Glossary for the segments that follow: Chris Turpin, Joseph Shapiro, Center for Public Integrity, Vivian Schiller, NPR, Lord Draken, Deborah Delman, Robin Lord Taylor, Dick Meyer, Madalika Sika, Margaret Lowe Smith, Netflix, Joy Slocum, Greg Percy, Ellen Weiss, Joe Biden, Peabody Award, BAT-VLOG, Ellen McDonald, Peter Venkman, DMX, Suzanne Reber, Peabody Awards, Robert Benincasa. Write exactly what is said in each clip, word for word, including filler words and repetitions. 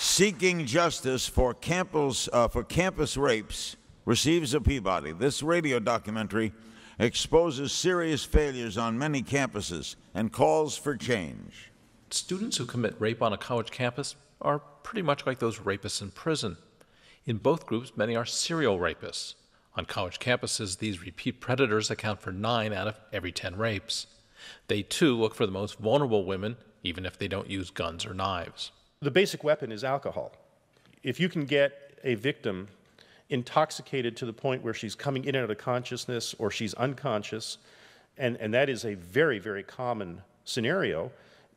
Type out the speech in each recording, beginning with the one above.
seeking justice for campus, uh, for campus rapes receives a Peabody. This radio documentary exposes serious failures on many campuses and calls for change. Students who commit rape on a college campus are pretty much like those rapists in prison. In both groups, many are serial rapists. On college campuses, these repeat predators account for nine out of every ten rapes. They, too, look for the most vulnerable women, even if they don't use guns or knives. The basic weapon is alcohol. If you can get a victim intoxicated to the point where she's coming in and out of consciousness or she's unconscious, and, and that is a very, very common scenario,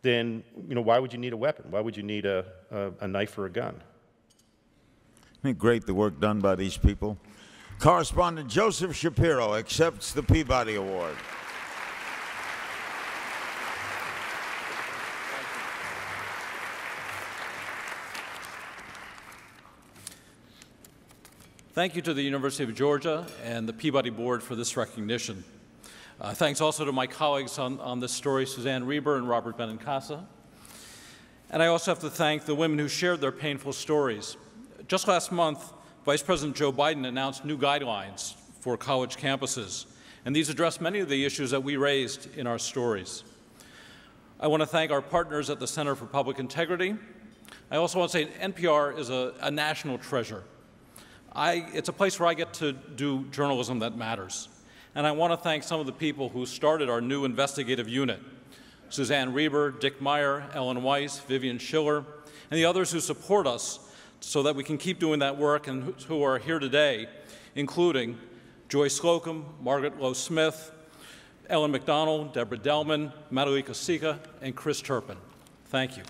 then, you know, why would you need a weapon? Why would you need a, a, a knife or a gun? Isn't it great the work done by these people? Correspondent Joseph Shapiro accepts the Peabody Award. Thank you to the University of Georgia and the Peabody Board for this recognition. Uh, thanks also to my colleagues on, on this story, Suzanne Reber and Robert Benincasa. And I also have to thank the women who shared their painful stories. Just last month, Vice President Joe Biden announced new guidelines for college campuses, and these address many of the issues that we raised in our stories. I want to thank our partners at the Center for Public Integrity. I also want to say N P R is a, a national treasure. I, it's a place where I get to do journalism that matters. And I want to thank some of the people who started our new investigative unit, Suzanne Reber, Dick Meyer, Ellen Weiss, Vivian Schiller, and the others who support us so that we can keep doing that work and who are here today, including Joy Slocum, Margaret Lowe Smith, Ellen McDonald, Deborah Delman, Madalika Sika, and Chris Turpin. Thank you.